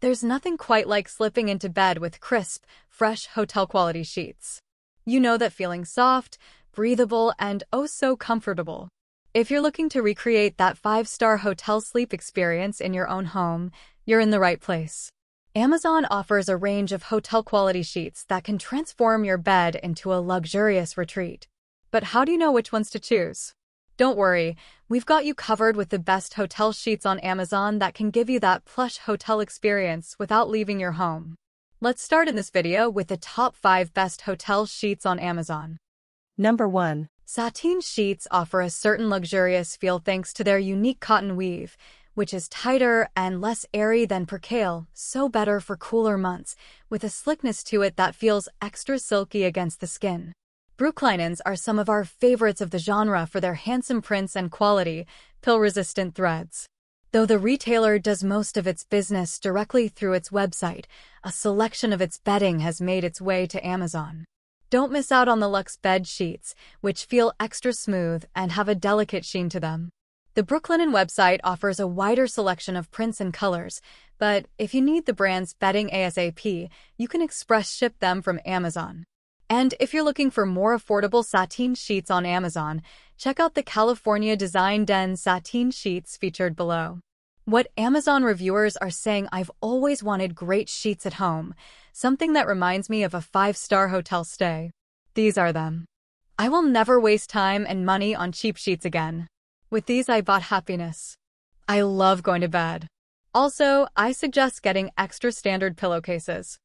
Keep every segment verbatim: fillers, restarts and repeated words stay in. There's nothing quite like slipping into bed with crisp, fresh hotel-quality sheets. You know that feeling soft, breathable, and oh so comfortable. If you're looking to recreate that five-star hotel sleep experience in your own home, you're in the right place. Amazon offers a range of hotel-quality sheets that can transform your bed into a luxurious retreat. But how do you know which ones to choose? Don't worry, we've got you covered with the best hotel sheets on Amazon that can give you that plush hotel experience without leaving your home. Let's start in this video with the top five best hotel sheets on Amazon. Number one. Sateen sheets offer a certain luxurious feel thanks to their unique cotton weave, which is tighter and less airy than percale, so better for cooler months, with a slickness to it that feels extra silky against the skin. Brooklinens are some of our favorites of the genre for their handsome prints and quality, pill-resistant threads. Though the retailer does most of its business directly through its website, a selection of its bedding has made its way to Amazon. Don't miss out on the luxe bed sheets, which feel extra smooth and have a delicate sheen to them. The Brooklinen website offers a wider selection of prints and colors, but if you need the brand's bedding ASAP, you can express ship them from Amazon. And if you're looking for more affordable sateen sheets on Amazon, check out the California Design Den sateen sheets featured below. What Amazon reviewers are saying, I've always wanted great sheets at home, something that reminds me of a five-star hotel stay. These are them. I will never waste time and money on cheap sheets again. With these, I bought happiness. I love going to bed. Also, I suggest getting extra standard pillowcases.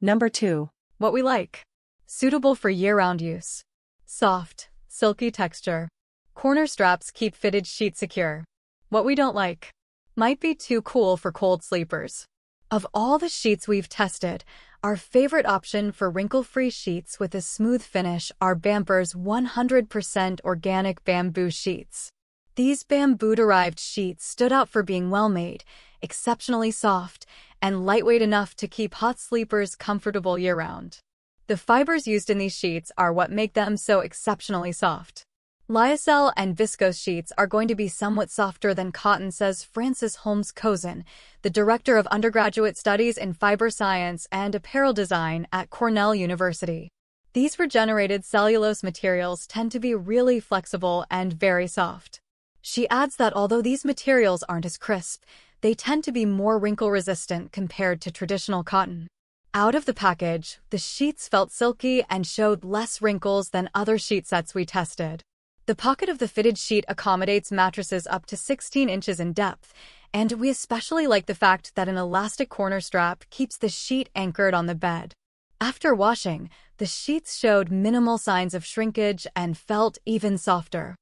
Number two. What we like. Suitable for year-round use. Soft, silky texture. Corner straps keep fitted sheets secure. What we don't like. Might be too cool for cold sleepers. Of all the sheets we've tested, our favorite option for wrinkle-free sheets with a smooth finish are BAMPURE's one hundred percent organic bamboo sheets. These bamboo-derived sheets stood out for being well-made, exceptionally soft, and lightweight enough to keep hot sleepers comfortable year-round. The fibers used in these sheets are what make them so exceptionally soft. Lyocell and viscose sheets are going to be somewhat softer than cotton, says Frances Holmes Kozen, the director of undergraduate studies in fiber science and apparel design at Cornell University. These regenerated cellulose materials tend to be really flexible and very soft. She adds that although these materials aren't as crisp, they tend to be more wrinkle-resistant compared to traditional cotton. Out of the package, the sheets felt silky and showed less wrinkles than other sheet sets we tested. The pocket of the fitted sheet accommodates mattresses up to sixteen inches in depth, and we especially like the fact that an elastic corner strap keeps the sheet anchored on the bed. After washing, the sheets showed minimal signs of shrinkage and felt even softer.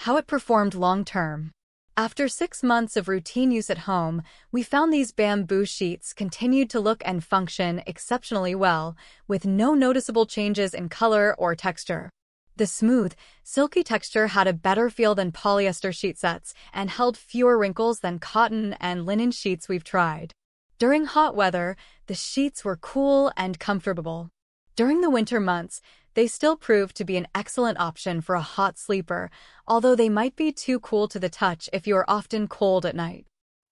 How it performed long-term. After six months of routine use at home, we found these bamboo sheets continued to look and function exceptionally well, with no noticeable changes in color or texture. The smooth, silky texture had a better feel than polyester sheet sets and held fewer wrinkles than cotton and linen sheets we've tried. During hot weather, the sheets were cool and comfortable. During the winter months, they still prove to be an excellent option for a hot sleeper, although they might be too cool to the touch if you are often cold at night.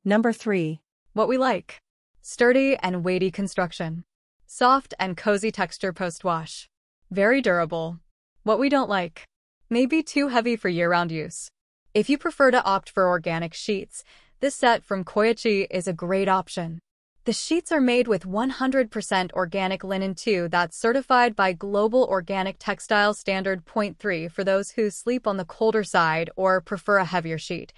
Number three. What we like. Sturdy and weighty construction. Soft and cozy texture post-wash. Very durable. What we don't like. May be too heavy for year-round use. If you prefer to opt for organic sheets, this set from Coyuchi is a great option. The sheets are made with one hundred percent organic linen too that's certified by Global Organic Textile Standard point three for those who sleep on the colder side or prefer a heavier sheet.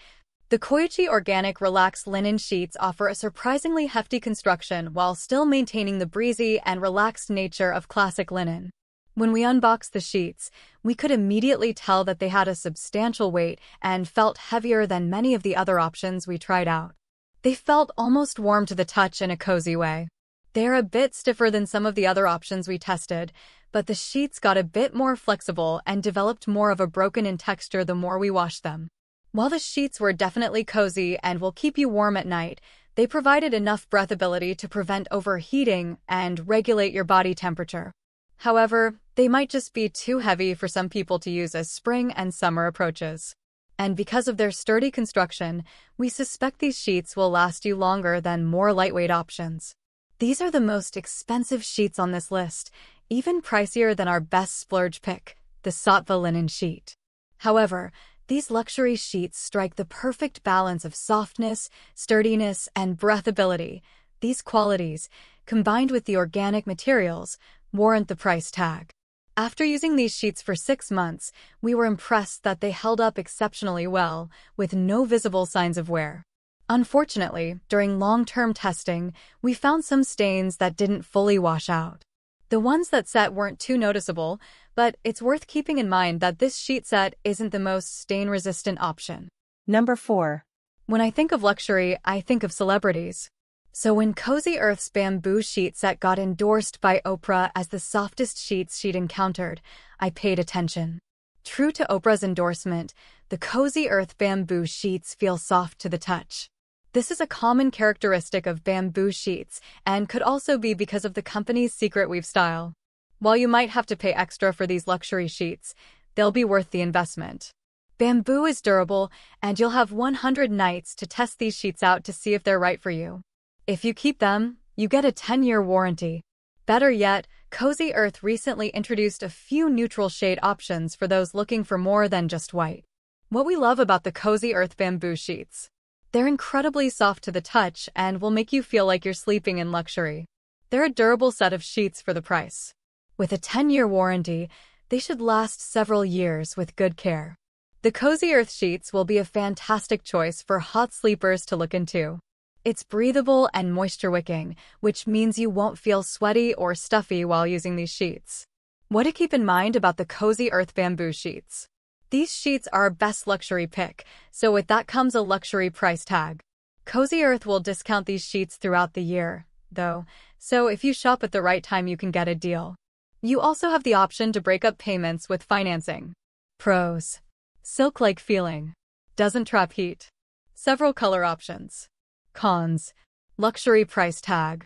The Coyuchi Organic Relaxed Linen Sheets offer a surprisingly hefty construction while still maintaining the breezy and relaxed nature of classic linen. When we unboxed the sheets, we could immediately tell that they had a substantial weight and felt heavier than many of the other options we tried out. They felt almost warm to the touch in a cozy way. They're a bit stiffer than some of the other options we tested, but the sheets got a bit more flexible and developed more of a broken-in texture the more we washed them. While the sheets were definitely cozy and will keep you warm at night, they provided enough breathability to prevent overheating and regulate your body temperature. However, they might just be too heavy for some people to use as spring and summer approaches. and because of their sturdy construction, we suspect these sheets will last you longer than more lightweight options. These are the most expensive sheets on this list, even pricier than our best splurge pick, the Sattva linen sheet. However, these luxury sheets strike the perfect balance of softness, sturdiness, and breathability. These qualities, combined with the organic materials, warrant the price tag. After using these sheets for six months, we were impressed that they held up exceptionally well, with no visible signs of wear. Unfortunately, during long-term testing, we found some stains that didn't fully wash out. The ones that set weren't too noticeable, but it's worth keeping in mind that this sheet set isn't the most stain-resistant option. Number four. When I think of luxury, I think of celebrities. So when Cozy Earth's bamboo sheet set got endorsed by Oprah as the softest sheets she'd encountered, I paid attention. True to Oprah's endorsement, the Cozy Earth bamboo sheets feel soft to the touch. This is a common characteristic of bamboo sheets and could also be because of the company's secret weave style. While you might have to pay extra for these luxury sheets, they'll be worth the investment. Bamboo is durable, and you'll have one hundred nights to test these sheets out to see if they're right for you. If you keep them, you get a ten-year warranty. Better yet, Cozy Earth recently introduced a few neutral shade options for those looking for more than just white. What we love about the Cozy Earth bamboo sheets. They're incredibly soft to the touch and will make you feel like you're sleeping in luxury. They're a durable set of sheets for the price. With a ten-year warranty, they should last several years with good care. The Cozy Earth sheets will be a fantastic choice for hot sleepers to look into. It's breathable and moisture-wicking, which means you won't feel sweaty or stuffy while using these sheets. What to keep in mind about the Cozy Earth bamboo sheets. These sheets are our best luxury pick, so with that comes a luxury price tag. Cozy Earth will discount these sheets throughout the year, though, so if you shop at the right time you can get a deal. You also have the option to break up payments with financing. Pros. Silk-like feeling. Doesn't trap heat. Several color options. Cons. Luxury price tag.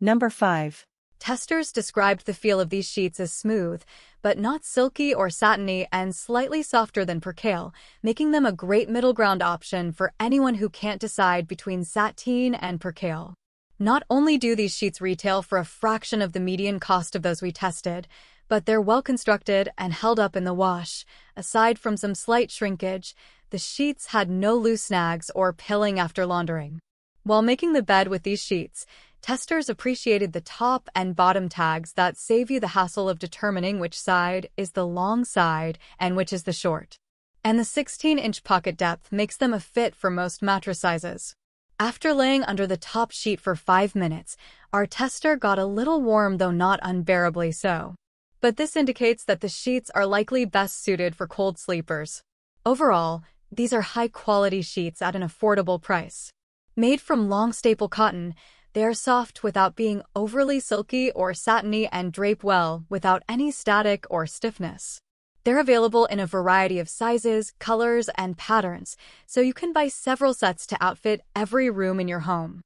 Number five. Testers described the feel of these sheets as smooth, but not silky or satiny, and slightly softer than percale, making them a great middle ground option for anyone who can't decide between sateen and percale. Not only do these sheets retail for a fraction of the median cost of those we tested, but they're well constructed and held up in the wash. Aside from some slight shrinkage, the sheets had no loose snags or pilling after laundering. While making the bed with these sheets, testers appreciated the top and bottom tags that save you the hassle of determining which side is the long side and which is the short. And the sixteen-inch pocket depth makes them a fit for most mattress sizes. After laying under the top sheet for five minutes, our tester got a little warm, though not unbearably so. But this indicates that the sheets are likely best suited for cold sleepers. Overall, these are high-quality sheets at an affordable price. Made from long staple cotton, they are soft without being overly silky or satiny and drape well without any static or stiffness. They're available in a variety of sizes, colors, and patterns, so you can buy several sets to outfit every room in your home.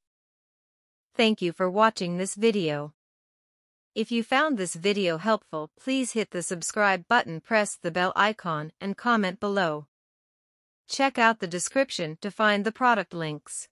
Thank you for watching this video. If you found this video helpful, please hit the subscribe button, press the bell icon, and comment below. Check out the description to find the product links.